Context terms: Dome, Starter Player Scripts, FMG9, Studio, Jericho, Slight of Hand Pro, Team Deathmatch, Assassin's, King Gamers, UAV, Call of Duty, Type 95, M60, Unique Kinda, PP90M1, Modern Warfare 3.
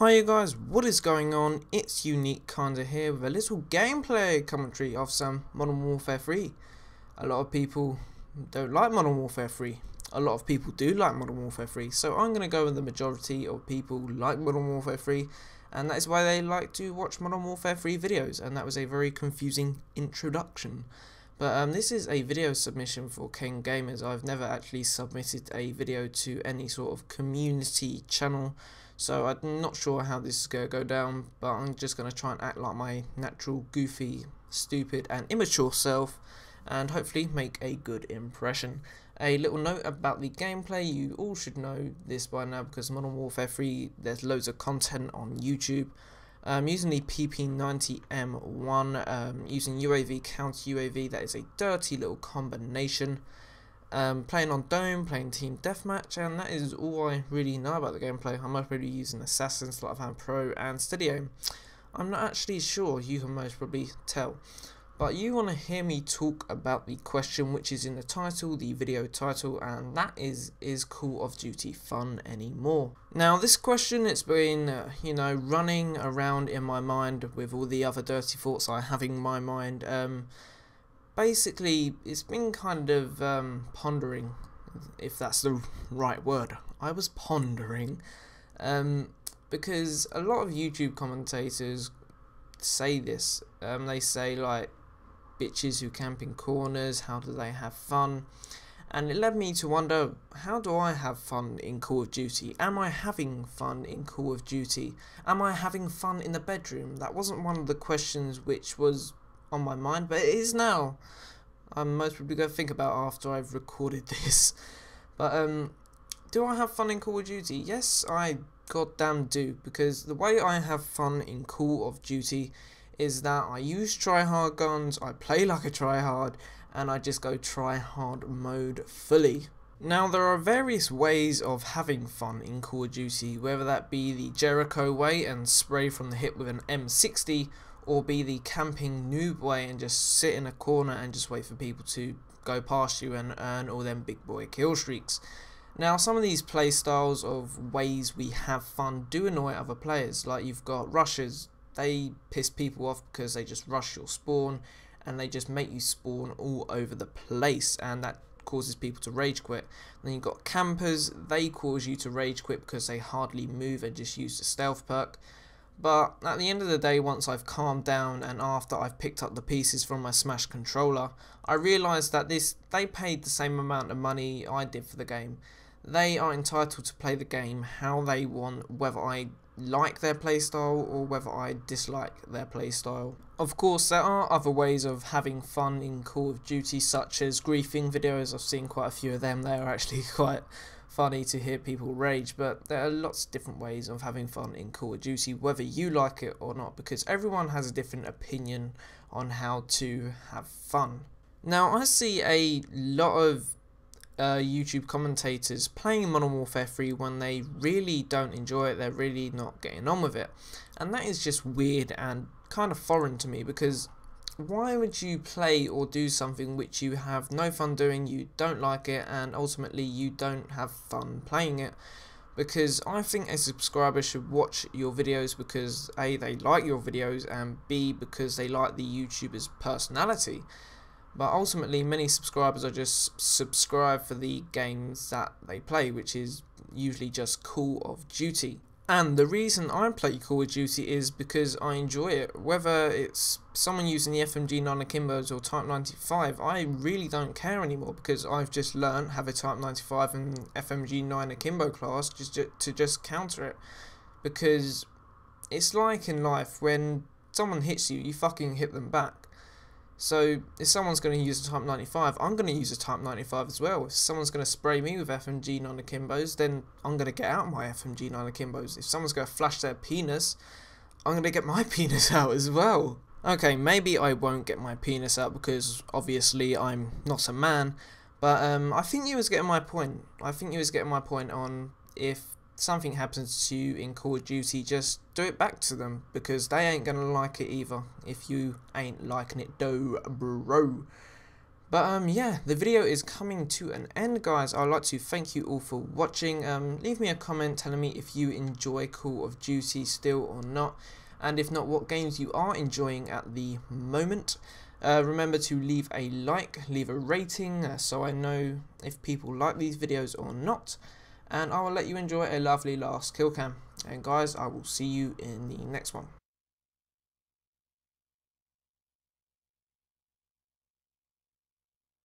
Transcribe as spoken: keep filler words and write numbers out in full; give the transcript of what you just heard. Hi you guys, what is going on? It's Unique Kinda here with a little gameplay commentary of some Modern Warfare three. A lot of people don't like Modern Warfare three. A lot of people do like Modern Warfare three. So I'm going to go with the majority of people like Modern Warfare three. And that's why they like to watch Modern Warfare three videos. And that was a very confusing introduction. But um, this is a video submission for King Gamers. I've never actually submitted a video to any sort of community channel. So I'm not sure how this is going to go down, but I'm just going to try and act like my natural, goofy, stupid and immature self and hopefully make a good impression. A little note about the gameplay, you all should know this by now because Modern Warfare three, there's loads of content on YouTube. Um, using the P P ninety M one, um, using U A V, counter U A V, that is a dirty little combination. Um, playing on Dome, playing Team Deathmatch, and that is all I really know about the gameplay. I'm most probably using Assassin's, Slight of Hand Pro, and Studio. I'm not actually sure, you can most probably tell. But you want to hear me talk about the question which is in the title, the video title, and that is, is Call of Duty fun anymore? Now this question, it's been, uh, you know, running around in my mind with all the other dirty thoughts I have in my mind. Um, Basically, it's been kind of um, pondering, if that's the right word. I was pondering, um, because a lot of YouTube commentators say this. Um, they say, like, bitches who camp in corners, how do they have fun? And it led me to wonder, how do I have fun in Call of Duty? Am I having fun in Call of Duty? Am I having fun in the bedroom? That wasn't one of the questions which was on my mind, but it is now. I'm most probably going to think about it after I've recorded this. But um, do I have fun in Call of Duty? Yes, I goddamn do, because the way I have fun in Call of Duty is that I use tryhard guns, I play like a tryhard, and I just go tryhard mode fully. Now there are various ways of having fun in Call of Duty, whether that be the Jericho way and spray from the hip with an M sixty, or be the camping noob way and just sit in a corner and just wait for people to go past you and earn all them big boy kill streaks. Now some of these play styles of ways we have fun do annoy other players, like you've got rushers. They piss people off because they just rush your spawn and they just make you spawn all over the place, and that causes people to rage quit. Then you've got campers. They cause you to rage quit because they hardly move and just use the stealth perk. But at the end of the day, once I've calmed down and after I've picked up the pieces from my Smash controller, I realised that this they paid the same amount of money I did for the game. They are entitled to play the game how they want, whether I like their playstyle or whether I dislike their playstyle. Of course, there are other ways of having fun in Call of Duty, such as griefing videos. I've seen quite a few of them. They are actually quite funny to hear people rage, but there are lots of different ways of having fun in Call of Duty, whether you like it or not, because everyone has a different opinion on how to have fun. Now, I see a lot of uh, YouTube commentators playing Modern Warfare three when they really don't enjoy it, they're really not getting on with it, and that is just weird and kind of foreign to me, because why would you play or do something which you have no fun doing, you don't like it, and ultimately you don't have fun playing it? Because I think a subscriber should watch your videos because A, they like your videos, and B, because they like the YouTuber's personality. But ultimately many subscribers are just subscribed for the games that they play, which is usually just Call of Duty. And the reason I play Call of Duty is because I enjoy it. Whether it's someone using the F M G nine Akimbos or Type ninety-five, I really don't care anymore because I've just learned have a Type ninety-five and F M G nine Akimbo class just to, to just counter it. Because it's like in life, when someone hits you, you fucking hit them back. So if someone's going to use a Type ninety-five, I'm going to use a Type ninety-five as well. If someone's going to spray me with F M G nine Akimbos, then I'm going to get out my F M G nine Akimbos. If someone's going to flash their penis, I'm going to get my penis out as well. Okay, maybe I won't get my penis out because obviously I'm not a man, but um, I think you was getting my point. I think you was getting my point on if something happens to you in Call of Duty, just do it back to them, because they ain't gonna like it either if you ain't liking it, do bro. But um, yeah, the video is coming to an end, guys. I'd like to thank you all for watching. Um, leave me a comment telling me if you enjoy Call of Duty still or not, and if not, what games you are enjoying at the moment. Uh, remember to leave a like, leave a rating, uh, so I know if people like these videos or not. And I will let you enjoy a lovely last kill cam. And guys, I will see you in the next one.